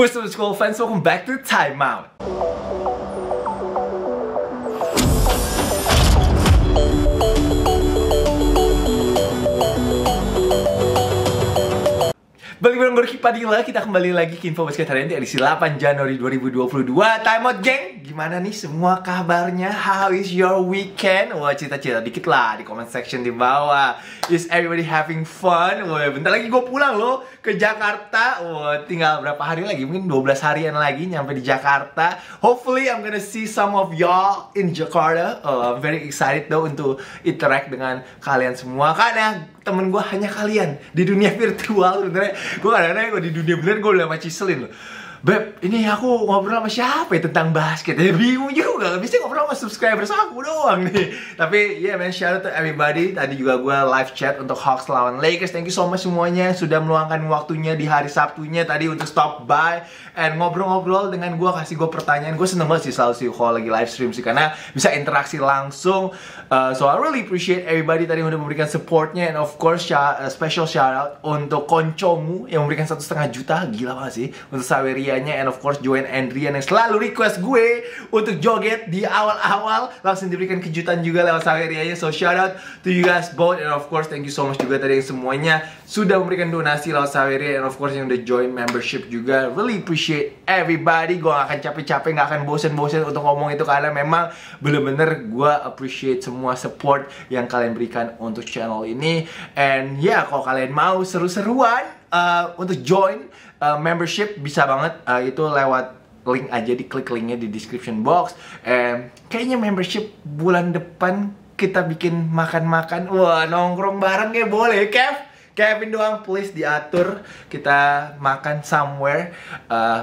What's up school fans, welcome back to Time Out. Balik bareng Rocky Padila, kita kembali lagi ke Info Basket hari ini edisi 8 Januari 2022. Time out, geng! Gimana nih semua kabarnya? How is your weekend? Wah, cita-cita dikit lah di comment section di bawah. Is everybody having fun? Wah, bentar lagi gue pulang loh ke Jakarta. Wah, tinggal berapa hari lagi? Mungkin 12 harian lagi nyampe di Jakarta. Hopefully I'm gonna see some of y'all in Jakarta. I'm very excited though untuk interact dengan kalian semua. Karena temen gue hanya kalian di dunia virtual. Sebenernya gue kadang-kadang di dunia bener gue udah sama Ciselin loh, Beb, ini aku ngobrol sama siapa ya tentang basket? Ya bingung juga, biasanya ngobrol sama subscribers aku doang nih. Tapi yeah man, shout out to everybody. Tadi juga gue live chat untuk Hawks lawan Lakers. Thank you so much semuanya sudah meluangkan waktunya di hari Sabtunya tadi untuk stop by and ngobrol-ngobrol dengan gue, kasih gue pertanyaan. Gue seneng banget sih selalu sih kalau lagi live stream sih, karena bisa interaksi langsung. So I really appreciate everybody tadi udah memberikan supportnya. And of course special shout out untuk Koncomu yang memberikan 1,5 juta. Gila banget sih untuk Saweria. And of course Joanne Andrian yang selalu request gue untuk joget di awal-awal, langsung diberikan kejutan juga lewat Saverianya. So shout out to you guys both. And of course thank you so much juga tadi yang semuanya sudah memberikan donasi lewat Saveria. And of course yang udah join membership juga, really appreciate everybody. Gue gak akan capek-capek, gak akan bosen-bosen untuk ngomong itu, karena memang bener-bener gue appreciate semua support yang kalian berikan untuk channel ini. And ya yeah, kalau kalian mau seru-seruan untuk join membership bisa banget, itu lewat link aja, diklik linknya di description box. And kayaknya membership bulan depan kita bikin makan-makan, wah nongkrong bareng kayak boleh. Kevin doang, please diatur. Kita makan somewhere,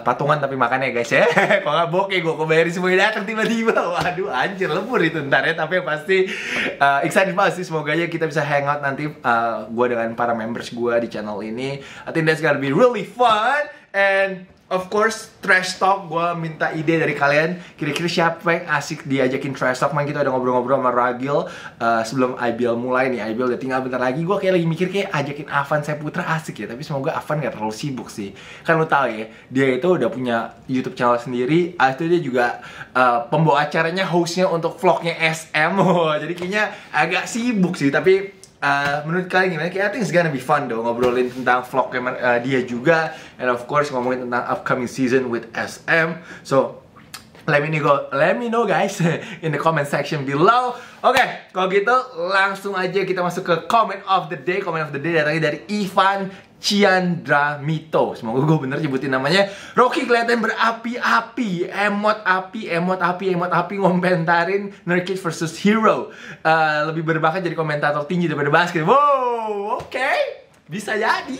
patungan tapi makannya guys ya. Kalau nggak bokeh gue kebayarin semuanya datang tiba-tiba. Waduh anjir lembur itu ntar ya. Tapi pasti excited banget sih. Semoga aja kita bisa hangout nanti gue dengan para members gue di channel ini. I think that's gonna be really fun. And of course, trash talk, gue minta ide dari kalian. Kira-kira siapa yang asik diajakin trash talk? Man, kita udah ngobrol-ngobrol sama Ragil sebelum IBL mulai nih. IBL udah tinggal bentar lagi. Gue kayak lagi mikir kayak ajakin Avan Saputra asik ya. Tapi semoga Avan gak terlalu sibuk sih. Kan lo tau ya, dia itu udah punya YouTube channel sendiri. Abis itu dia juga pembawa acaranya, hostnya untuk vlognya SM. Jadi kayaknya agak sibuk sih. Tapi menurut kalian gimana? I think it's gonna be fun though, ngobrolin tentang vlog dia juga. And of course ngomongin tentang upcoming season with SM. So let me know guys in the comment section below. Oke, kalau gitu langsung aja kita masuk ke comment of the day. Comment of the day datangnya dari Ivan Ciandramito. Semoga gue bener nyebutin namanya. Rocky kelihatan berapi-api, emot api, ngomentarin Nurkic versus Hero. Lebih berbakat jadi komentator tinju daripada basket. Wow, oke. Bisa jadi,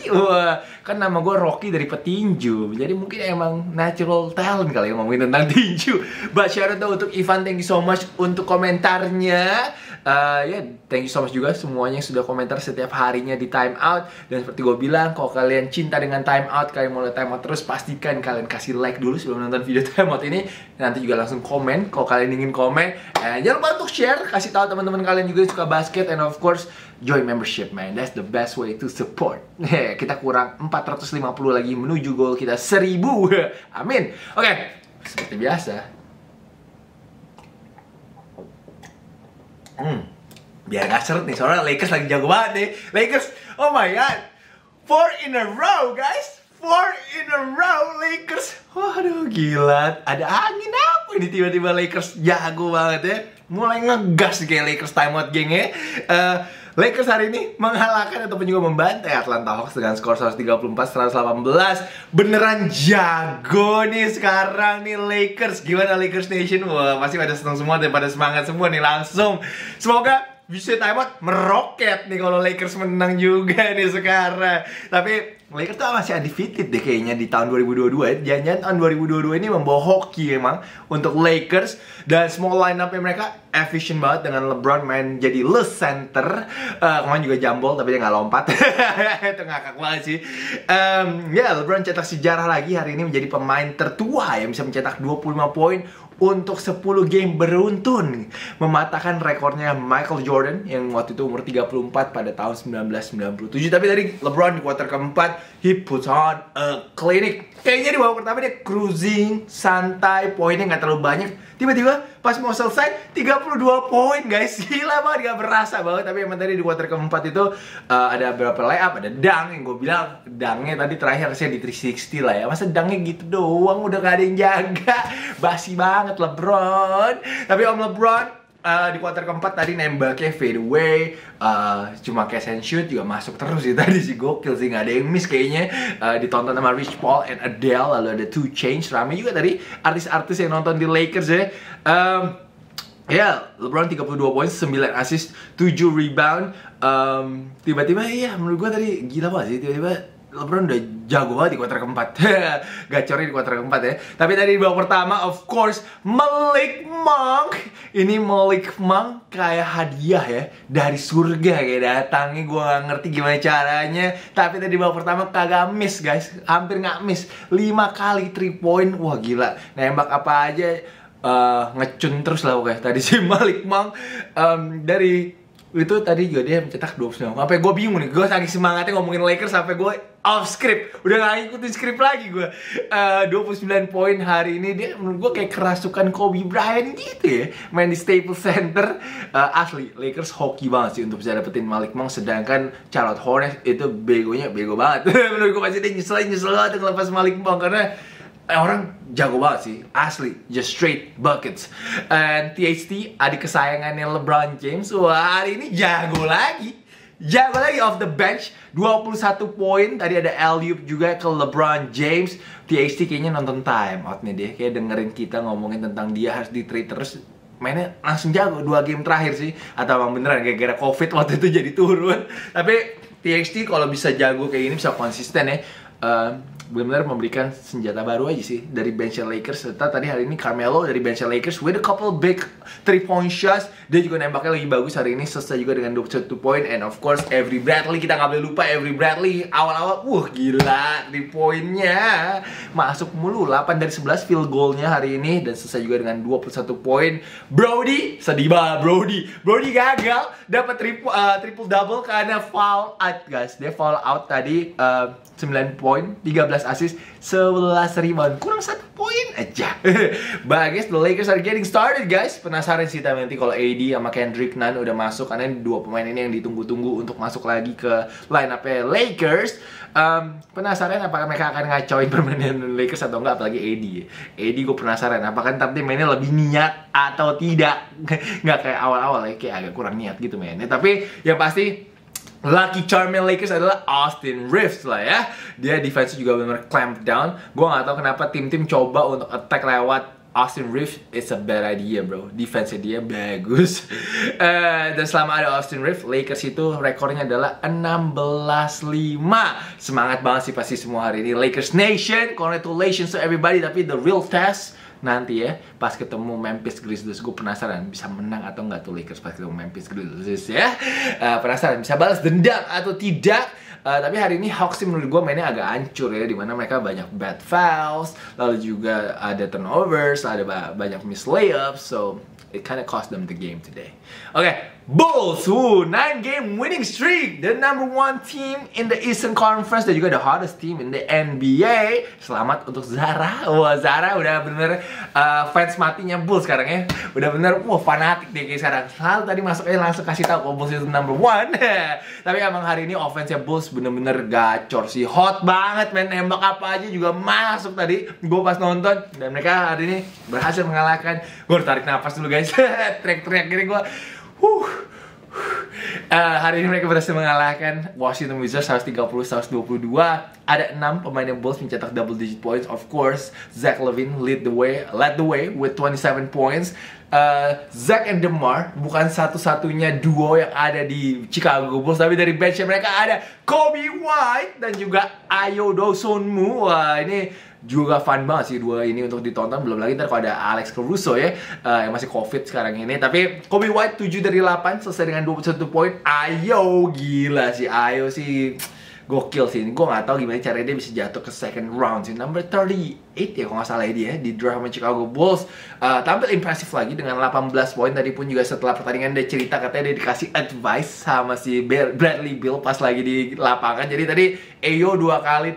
kan nama gue Rocky dari petinju, jadi mungkin emang natural talent kali ya ngomongin tentang tinju. But shout out untuk Ivan, thank you so much untuk komentarnya. Ya, thank you so much juga semuanya yang sudah komentar setiap harinya di Time Out. Dan seperti gue bilang, kalau kalian cinta dengan Time Out, kalian mau lihat Time Out terus, pastikan kalian kasih like dulu sebelum nonton video Time Out ini. Nanti juga langsung komen kalau kalian ingin komen. And jangan lupa untuk share, kasih tahu teman-teman kalian juga yang suka basket. And of course join membership man, that's the best way to support. Kita kurang 450 lagi menuju goal kita 1000. Amin. Oke, seperti biasa. Biar gak seret nih, soalnya Lakers lagi jago banget nih. Lakers, oh my god, 4 in a row guys, 4 in a row Lakers. Waduh gila, ada angin apa ini tiba-tiba Lakers jago banget ya. Mulai ngegas kayak Lakers timeout geng ya. Lakers hari ini mengalahkan ataupun juga membantai Atlanta Hawks dengan skor 134-118. Beneran jago nih sekarang nih Lakers. Gimana Lakers Nation? Wah, pasti pada senang semua, pada semangat semua nih langsung. Semoga bisa timeout meroket nih kalau Lakers menang juga nih sekarang. Tapi Lakers tuh masih undefeated deh kayaknya di tahun 2022. Jangan-jangan tahun 2022 ini membawa hoki emang untuk Lakers. Dan semua line up-nya mereka efisien banget dengan LeBron main jadi loose center. Kemarin juga jambol tapi dia nggak lompat. Itu ngakak banget sih. Ya LeBron cetak sejarah lagi hari ini menjadi pemain tertua yang bisa mencetak 25 poin untuk 10 game beruntun mematahkan rekornya Michael Jordan yang waktu itu umur 34 pada tahun 1997. Tapi tadi LeBron di kuarter keempat, he puts on a clinic. Kayaknya di babak pertama dia cruising, santai, poinnya nggak terlalu banyak. Tiba-tiba pas mau selesai 32 poin guys, gila banget, gak berasa banget. Tapi emang tadi di kuarter keempat itu ada beberapa layup, ada dunk yang gue bilang dunk-nya tadi terakhir harusnya di 360 lah ya. Masa dunk-nya gitu doang, udah gak ada yang jaga, basi banget LeBron. Tapi Om LeBron di kuarter keempat tadi nembaknya fadeaway, cuma catch and shoot juga masuk terus sih tadi sih, gokil sih, nggak ada yang miss kayaknya. Ditonton sama Rich Paul and Adele, lalu ada 2 Chainz, rame juga tadi artis-artis yang nonton di Lakers ya. LeBron 32 poin, 9 assist, 7 rebound. Tiba-tiba iya menurut gue tadi gila banget sih, tiba-tiba LeBron udah jago banget di kuarter keempat. Gacorin di kuarter keempat ya. Tapi tadi di babak pertama, of course, Malik Monk. Ini Malik Monk kayak hadiah ya, dari surga kayak datangnya, gue gak ngerti gimana caranya. Tapi tadi di babak pertama kagak miss guys, hampir gak miss, 5 kali 3 point. Wah gila, nembak apa aja, ngecun terus lah pokoknya tadi si Malik Monk. Dari itu tadi juga dia mencetak 29. Sampai gue bingung nih, gue saking semangatnya ngomongin Lakers sampai gue off script, udah gak ngikutin script lagi gue. 29 poin hari ini, dia menurut gue kayak kerasukan Kobe Bryant gitu ya, main di Staples Center. Asli Lakers hoki banget sih untuk bisa dapetin Malik Monk, sedangkan Charlotte Hornets itu begonya bego banget. Menurut gue pasti dia nyesel banget ngelepas Malik Monk karena orang jago banget sih, asli, just straight buckets. And THT, adik kesayangannya LeBron James, wah hari ini jago lagi off the bench, 21 poin, tadi ada alley-oop juga ke LeBron James. THT kayaknya nonton time out nih dia, kayak dengerin kita ngomongin tentang dia harus di trade terus, mainnya langsung jago, 2 game terakhir sih. Atau emang beneran gara-gara covid waktu itu jadi turun. Tapi THT kalau bisa jago kayak gini, bisa konsisten ya, benar-benar memberikan senjata baru aja sih dari bench Lakers. Serta tadi hari ini Carmelo dari bench Lakers with a couple big 3-point shots, dia juga nembaknya lagi bagus hari ini, selesai juga dengan 21 poin. And of course Avery Bradley, kita nggak boleh lupa Avery Bradley awal-awal, gila 3-pointnya masuk mulu, 8 dari 11 field goalnya hari ini, dan selesai juga dengan 21 poin. Brody sedih banget, Brody gagal dapat triple double karena foul out guys, dia foul out tadi. 9 poin, 13 assist, 11 rebound, kurang 1 poin aja. Bagus, the Lakers are getting started guys. Penasaran sih tapi nanti kalau AD sama Kendrick Nunn udah masuk, karena 2 pemain ini yang ditunggu-tunggu untuk masuk lagi ke line-up-nya Lakers. Penasaran apakah mereka akan ngacoin permainan Lakers atau enggak, apalagi AD. AD gue penasaran apakah nanti mainnya lebih niat atau tidak. Nggak kayak awal-awal ya, kayak agak kurang niat gitu mainnya. Tapi yang pasti lucky charmnya Lakers adalah Austin Reeves lah ya. Dia defense juga benar-benar clamp down. Gue gak tau kenapa tim-tim coba untuk attack lewat Austin Reeves, it's a bad idea bro. Defense-nya dia bagus. Dan selama ada Austin Reeves, Lakers itu rekornya adalah 16-5. Semangat banget sih pasti semua hari ini Lakers Nation, congratulations to everybody. Tapi the real test nanti ya, pas ketemu Memphis Grizzlies. Gue penasaran bisa menang atau nggak tuh Lakers pas ketemu Memphis Grizzlies ya. Penasaran bisa balas dendam atau tidak. Tapi hari ini Hawks sih menurut gue mainnya agak hancur ya, dimana mereka banyak bad fouls, lalu juga ada turnovers, ada banyak miss layups, so it kinda cost them the game today. Okay, Bulls, 9-game winning streak, the #1 team in the Eastern Conference, dan juga the hottest team in the NBA. Selamat untuk Zara. Wah Zara udah bener fans matinya Bulls sekarang ya. Udah bener, wah fanatik deh kayak sekarang. Selalu tadi masuknya langsung kasih tahu kalau Bulls itu #1. Tapi emang hari ini offense-nya Bulls bener-bener gacor sih, hot banget men, nembak apa aja juga masuk tadi. Gue pas nonton, dan mereka hari ini berhasil mengalahkan. Gue tarik nafas dulu guys, teriak-teriak gini gue. Hari ini mereka berhasil mengalahkan Washington Wizards 130-122. Ada 6 pemain yang Bulls mencetak double-digit points. Of course, Zach LaVine led the way with 27 points. Zach and DeMar bukan satu-satunya duo yang ada di Chicago Bulls, tapi dari bench mereka ada Coby White dan juga Ayo Dosunmu. Wah ini juga fun banget sih dua ini untuk ditonton. Belum lagi ntar kalau ada Alex Caruso ya, yang masih covid sekarang ini. Tapi Coby White 7 dari 8 selesai dengan 21 poin. Ayo gila sih, Ayo sih gokil sih. Gue gak tahu gimana caranya dia bisa jatuh ke second round sih. Number 38 ya kalau gak salah dia di draft sama Chicago Bulls. Tampil impresif lagi dengan 18 poin tadi pun juga setelah pertandingan. Dia cerita katanya dia dikasih advice sama si Bradley Beal pas lagi di lapangan. Jadi tadi Ayo dua kali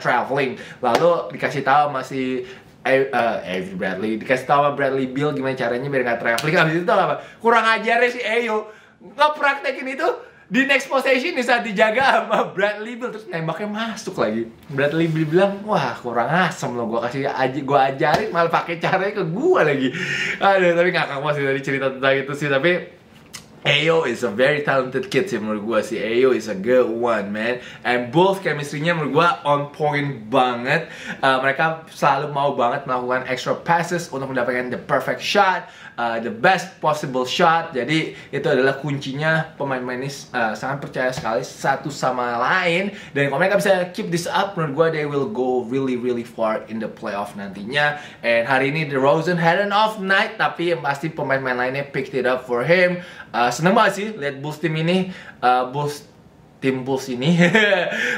traveling, lalu dikasih tahu masih Avery Bradley, dikasih tahu sama Bradley Beal gimana caranya biar gak traveling. Abis itu tau apa? Kurang ajarnya si Ayo, lo praktekin itu di next possession di saat dijaga sama Bradley Beal, terus nembaknya masuk lagi. Bradley Beal bilang, wah kurang asem lo, gue kasih aja, gue ajarin malah pakai caranya ke gue lagi. Aduh, tapi ngakak banget sih dari cerita tentang itu sih. Tapi Ayo is a very talented kid sih menurut gue sih. Ayo is a good one man, and both chemistry-nya menurut gue on point banget. Mereka selalu mau banget melakukan extra passes untuk mendapatkan the perfect shot, the best possible shot. Jadi itu adalah kuncinya. Pemain-pemain ini sangat percaya sekali satu sama lain, dan kalau mereka bisa keep this up, menurut gue they will go really really far in the playoff nantinya. And hari ini DeRozan had an off night, tapi yang pasti pemain-pemain lainnya picked it up for him. Seneng banget sih lihat Bulls tim ini, Bulls ini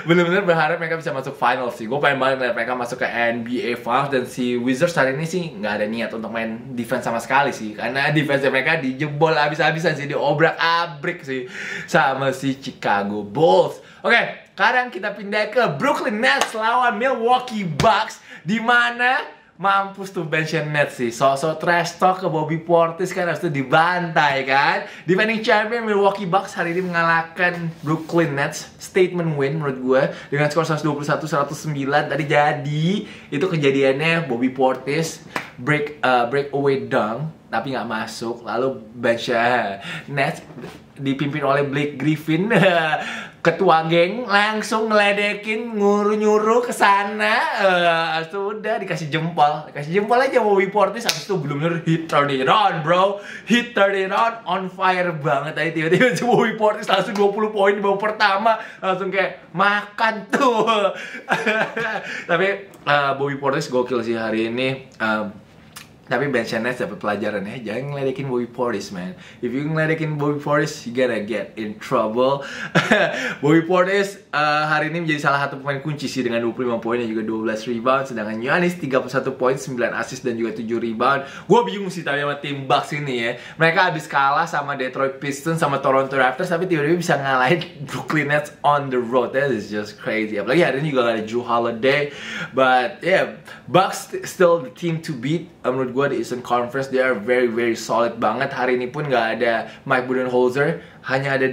bener-bener berharap mereka bisa masuk final sih. Gue pengen banget lihat mereka masuk ke NBA Finals. Dan si Wizards hari ini sih nggak ada niat untuk main defense sama sekali sih, karena defense mereka dijebol abis-abisan sih, diobrak-abrik sih sama si Chicago Bulls. Oke, sekarang kita pindah ke Brooklyn Nets lawan Milwaukee Bucks, dimana mampus tuh benchnya Nets sih, so-so trash talk ke Bobby Portis kan, habis itu dibantai kan. Defending champion Milwaukee Bucks hari ini mengalahkan Brooklyn Nets, statement win menurut gue, dengan skor 121-109. Tadi jadi, itu kejadiannya Bobby Portis breakaway dunk, tapi nggak masuk. Lalu benchnya Nets dipimpin oleh Blake Griffin, ketua geng, langsung ngeledekin, nyuruh kesana. Sudah dikasih jempol aja Bobby Portis. Habis itu bener-bener hit turn it on bro, hit turn it on fire banget tadi. Tiba-tiba Bobby Portis langsung 20 poin di babak pertama, langsung kayak makan tuh. Tapi Bobby Portis gokil sih hari ini. Tapi bench Nets dapat pelajaran ya, jangan ngeledekin Bobby Portis man. If you ngeledekin Bobby Portis, you gonna get in trouble. Bobby Portis hari ini menjadi salah satu pemain kunci sih, dengan 25 poin dan juga 12 rebound. Sedangkan Giannis 31 poin, 9 assist dan juga 7 rebound. Gue bingung sih tapi sama tim Bucks ini ya. Mereka habis kalah sama Detroit Pistons, sama Toronto Raptors, tapi tiba-tiba bisa ngalahin Brooklyn Nets on the road. That is just crazy. Apalagi hari ini juga gak ada Jrue Holiday. But yeah, Bucks still the team to beat menurut gue. Di Eastern Conference they are very very solid banget. Hari ini pun nggak ada Mike Budenholzer, hanya ada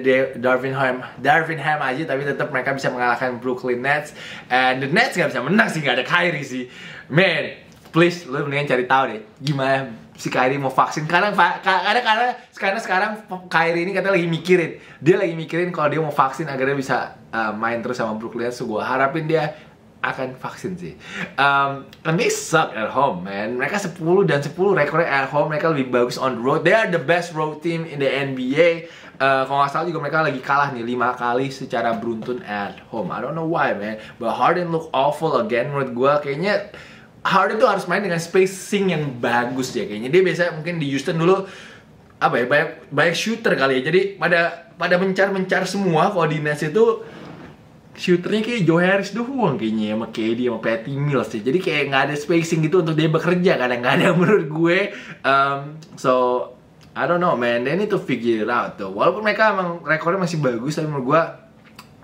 Darvin Ham aja, tapi tetap mereka bisa mengalahkan Brooklyn Nets. And the Nets nggak bisa menang sih, nggak ada Kyrie sih man. Please, lu mendingan cari tahu deh gimana si Kyrie mau vaksin. Karena sekarang Kyrie ini katanya lagi mikirin, kalau dia mau vaksin agar dia bisa main terus sama Brooklyn Nets. So gue harapin dia akan vaksin sih. And they suck at home man. Mereka 10-10 rekornya at home. Mereka lebih bagus on the road. They are the best road team in the NBA. Kalau nggak salah juga mereka lagi kalah nih 5 kali secara beruntun at home. I don't know why man, but Harden look awful again. Menurut gue kayaknya Harden tuh harus main dengan spacing yang bagus ya. Kayaknya dia biasanya mungkin di Houston dulu apa ya, banyak shooter kali ya. Jadi pada mencar semua. Kalau di Nets itu shooternya kayak Joe Harris doang kayaknya, sama KD, sama Patty Mills sih. Jadi kayak nggak ada spacing gitu untuk dia bekerja kadang-kadang menurut gue. So I don't know man, they need to figure it out though. Walaupun mereka emang rekornya masih bagus, tapi menurut gue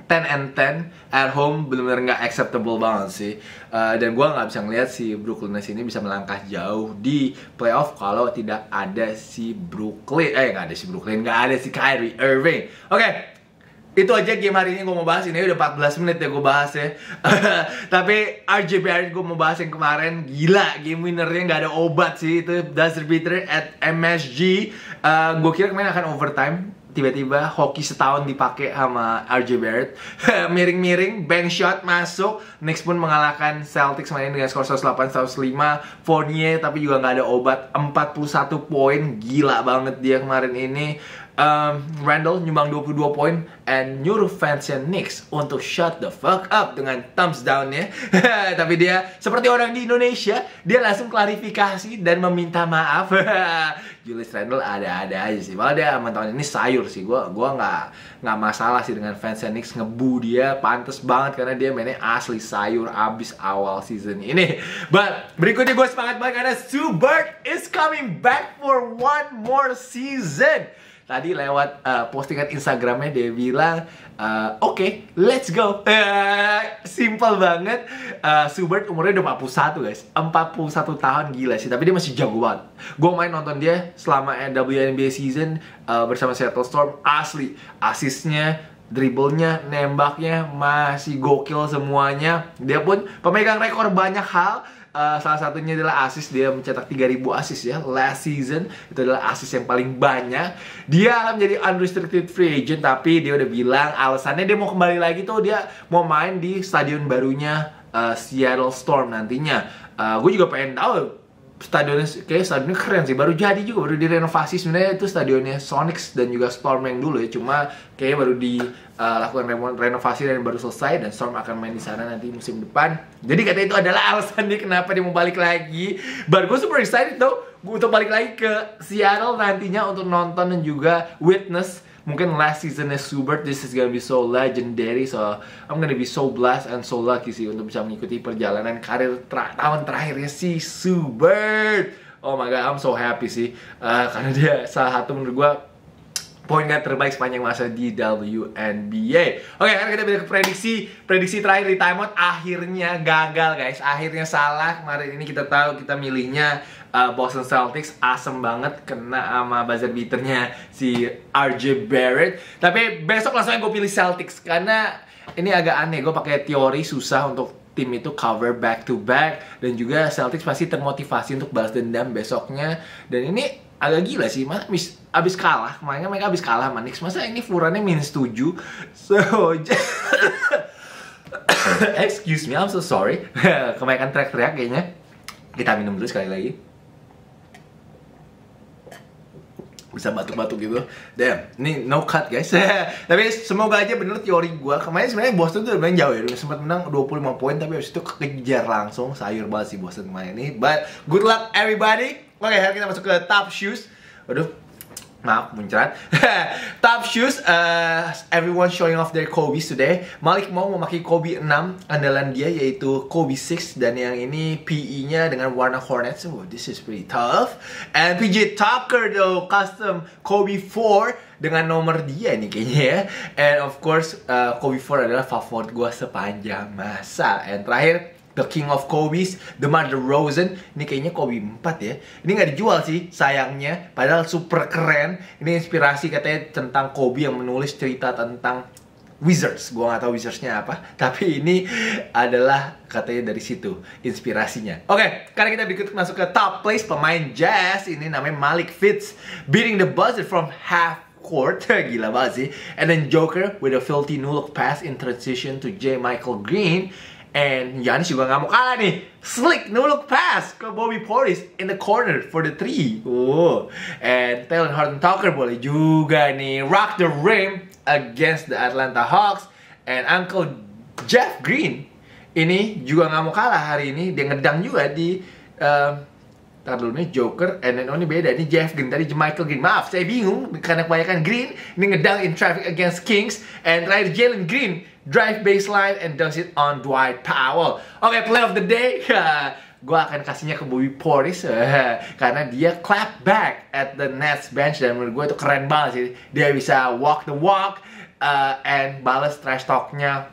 10-10 at home bener-bener nggak acceptable banget sih. Dan gue nggak bisa ngeliat si Brooklyn Nets ini bisa melangkah jauh di playoff kalau tidak ada si nggak ada si Kyrie Irving. Oke. Itu aja game hari ini gue mau bahas. Ini udah 14 menit ya gue bahas ya. Tapi R.J. Barrett gue mau bahas yang kemarin. Gila, game winnernya gak ada obat sih. Itu Buzzer Beater at MSG. Gue kira kemarin akan overtime, tiba-tiba hoki setahun dipakai sama R.J. Barrett. Miring-miring, bank shot masuk. Knicks pun mengalahkan Celtics main dengan skor 108-105. Fournier tapi juga nggak ada obat, 41 poin, gila banget dia kemarin ini. Randall nyumbang 22 poin and nyuruh fansnya Knicks untuk shut the fuck up dengan thumbs down-nya. Tapi dia seperti orang di Indonesia, dia langsung klarifikasi dan meminta maaf. Julius Randle ada-ada aja sih. Malah dia sama tahun ini sayur sih. Gua nggak masalah sih dengan fansnya Knicks ngebu dia. Pantes banget karena dia mainnya asli sayur abis awal season ini. But berikutnya gue semangat banget karena Sue Bird is coming back for one more season. Tadi lewat postingan Instagramnya dia bilang, oke, let's go. Simple banget. Sue Bird umurnya udah 41 guys, 41 tahun, gila sih. Tapi dia masih jago banget. Gue main nonton dia selama WNBA season bersama Seattle Storm. Asli, asisnya, dribblenya, nembaknya masih gokil semuanya. Dia pun pemegang rekor banyak hal. Salah satunya adalah assist, dia mencetak 3.000 assist ya, last season itu adalah assist yang paling banyak. Dia akan menjadi unrestricted free agent, tapi dia udah bilang alasannya dia mau kembali lagi tuh, dia mau main di stadion barunya Seattle Storm nantinya. Gue juga pengen tahu stadionnya, kayak stadionnya keren sih, baru jadi juga, baru direnovasi sebenarnya. Itu stadionnya Sonics dan juga Storm yang dulu ya, cuma kayaknya baru dilakukan renovasi dan baru selesai, dan Storm akan main di sana nanti musim depan. Jadi katanya itu adalah alasan dia kenapa dia mau balik lagi. But gue super excited tau, gue untuk balik lagi ke Seattle nantinya untuk nonton dan juga witness mungkin last seasonnya Sue Bird. This is gonna be so legendary, so I'm gonna be so blessed and so lucky sih untuk bisa mengikuti perjalanan karir tahun terakhirnya si Sue Bird. Oh my god, I'm so happy sih, karena dia salah satu menurut gua point guard terbaik sepanjang masa di WNBA. Oke, sekarang kita balik ke prediksi terakhir di timeout. Akhirnya gagal guys, akhirnya salah. Kemarin ini kita tahu kita milihnya Boston Celtics, asem banget, kena sama buzzer beaternya si R.J. Barrett. Tapi besok langsung gue pilih Celtics karena ini agak aneh. Gue pakai teori susah untuk tim itu cover back to back, dan juga Celtics pasti termotivasi untuk balas dendam besoknya. Dan ini agak gila sih, abis kalah kemarin, mereka abis kalah sama Knicks, masa ini furannya -7. So excuse me, I'm so sorry. Kebanyakan teriak-teriak kayaknya. Kita minum dulu sekali lagi. Bisa batuk-batuk gitu. Damn, ini no cut guys. Tapi semoga aja bener teori gue. Kemarin sebenarnya Boston tuh udah main jauh ya, sempat menang 25 poin, tapi habis itu kejar langsung. Sayur banget sih Boston kemarin ini. But good luck everybody. Oke, sekarang kita masuk ke top shoes. Aduh, maaf, muncrat. Top shoes, everyone showing off their Kobe's today. Malik Monk memakai Kobe 6 andalan dia, yaitu Kobe 6, dan yang ini PE-nya dengan warna Hornets. Oh, this is pretty tough. And PJ Tucker though, custom Kobe 4 dengan nomor dia nih kayaknya ya. And of course, Kobe 4 adalah favorit gua sepanjang masa. And terakhir, the King of Kobe's, DeMar DeRozan. Ini kayaknya Kobe 4 ya. Ini nggak dijual sih, sayangnya. Padahal super keren. Ini inspirasi katanya tentang Kobe yang menulis cerita tentang Wizards. Gua nggak tahu Wizards-nya apa, tapi ini adalah katanya dari situ inspirasinya. Oke, sekarang kita berikut masuk ke top place. Pemain Jazz ini namanya Malik Fitz, beating the buzzer from half court. Gila banget sih. And then Joker with a filthy no-look pass in transition to J. Michael Green. And Giannis juga nggak mau kalah nih. Slick no-look pass ke Bobby Portis in the corner for the 3. Oh, and Taylor Horton Tucker boleh juga nih. Rock the rim against the Atlanta Hawks. And Uncle Jeff Green ini juga nggak mau kalah hari ini. Dia ngedang juga di ntar dulu nih, Joker. And then ini beda, ini Jeff Green, tadi Michael Green. Maaf, saya bingung karena kebanyakan Green. Ini ngedang in traffic against Kings. And terakhir Jalen Green drive baseline and does it on Dwight Powell. Oke, play of the day. Gue akan kasihnya ke Bobby Portis karena dia clap back at the Nets bench, dan menurut gue itu keren banget sih. Dia bisa walk the walk and balas trash talknya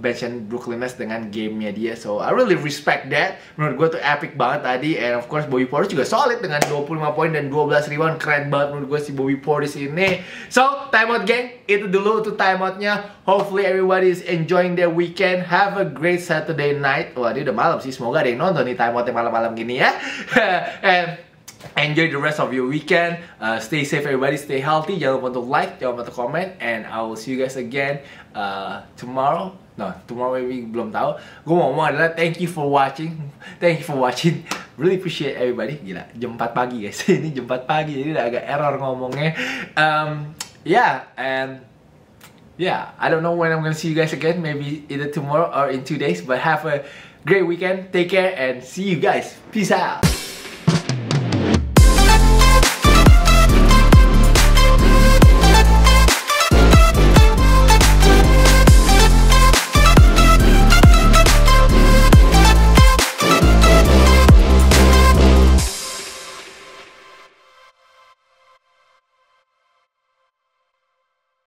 bench and Brooklyn Nets dengan gamenya dia. So I really respect that. Menurut gue tuh epic banget tadi. And of course Bobby Portis juga solid dengan 25 poin dan 12 rebound. Keren banget menurut gue si Bobby Portis ini. So timeout gang, itu dulu tuh timeoutnya. Hopefully everybody is enjoying their weekend. Have a great Saturday night. Wah, ini udah malam sih, semoga ada yang nonton nih timeoutnya malam-malam gini ya. And enjoy the rest of your weekend. Stay safe everybody, stay healthy. Jangan lupa untuk like, jangan lupa untuk comment, and I will see you guys again tomorrow. No, tomorrow maybe belum tahu. Gue mau ngomong adalah thank you for watching. Thank you for watching. Really appreciate everybody. Gila, jam 4 pagi guys. Ini jam 4 pagi, jadi udah agak error ngomongnya. Yeah, I don't know when I'm gonna see you guys again. Maybe either tomorrow or in 2 days. But have a great weekend. Take care and see you guys. Peace out.